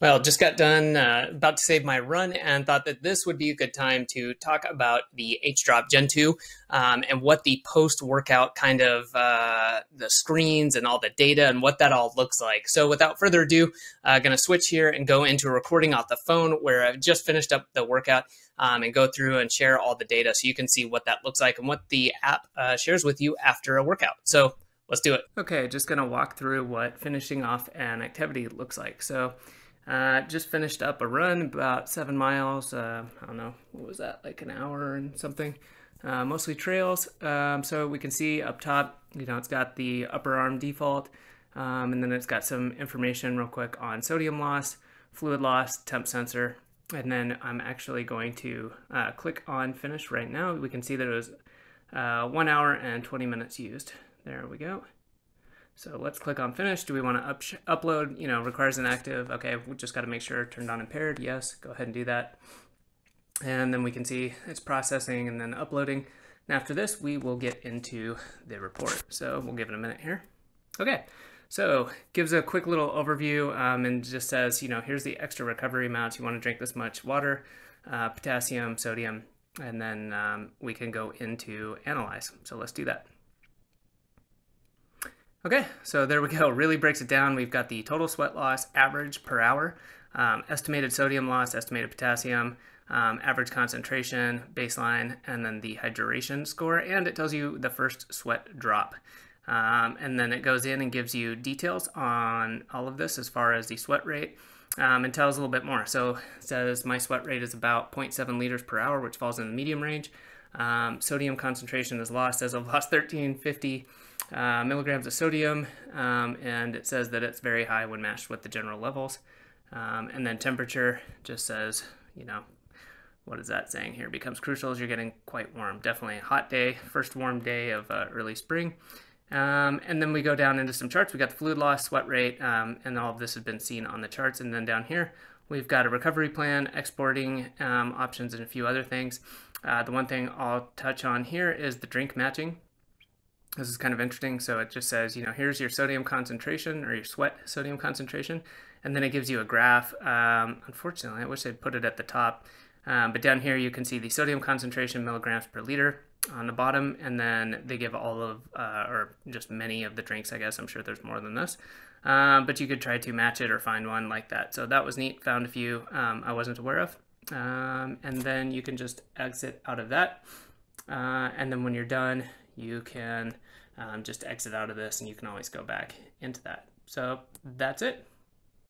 Well, just got done about to save my run and thought that this would be a good time to talk about the HDrop Gen 2 and what the post-workout kind of the screens and all the data and what that all looks like. So without further ado, I'm going to switch here and go into a recording off the phone where I've just finished up the workout and go through and share all the data so you can see what that looks like and what the app shares with you after a workout. So let's do it. Okay, just going to walk through what finishing off an activity looks like. So just finished up a run about 7 miles. I don't know, what was that, like an hour and something? Mostly trails. So we can see up top, you know, it's got the upper arm default, and then it's got some information real quick on sodium loss, fluid loss, temp sensor, and then I'm actually going to click on finish right now. We can see that it was 1 hour and 20 minutes used. There we go. So let's click on finish. Do we want to upload? You know, requires an active. Okay, we just got to make sure turned on impaired. Yes, go ahead and do that. And then we can see it's processing and then uploading. And after this, we will get into the report. So we'll give it a minute here. Okay, so gives a quick little overview and just says, you know, here's the extra recovery amounts. You want to drink this much water, potassium, sodium, and then we can go into analyze. So let's do that. Okay, so there we go, really breaks it down. We've got the total sweat loss, average per hour, estimated sodium loss, estimated potassium, average concentration, baseline, and then the hydration score, and it tells you the first sweat drop. And then it goes in and gives you details on all of this as far as the sweat rate, and tells a little bit more. So it says my sweat rate is about 0.7 liters per hour, which falls in the medium range. Sodium concentration is lost, says I've lost 1350 milligrams of sodium, and it says that it's very high when matched with the general levels. And then temperature just says, you know, what is that saying here? Becomes crucial as you're getting quite warm. Definitely a hot day, first warm day of early spring. And then we go down into some charts. We got the fluid loss, sweat rate, and all of this has been seen on the charts. And then down here, we've got a recovery plan, exporting options, and a few other things. The one thing I'll touch on here is the drink matching. This is kind of interesting. So it just says, you know, here's your sodium concentration or your sweat sodium concentration. And then it gives you a graph. Unfortunately, I wish they'd put it at the top. But down here, you can see the sodium concentration milligrams per liter on the bottom. And then they give all of, or just many of the drinks, I guess. I'm sure there's more than this. But you could try to match it or find one like that. So that was neat. Found a few I wasn't aware of. And then you can just exit out of that. And then when you're done, you can just exit out of this and you can always go back into that. So that's it.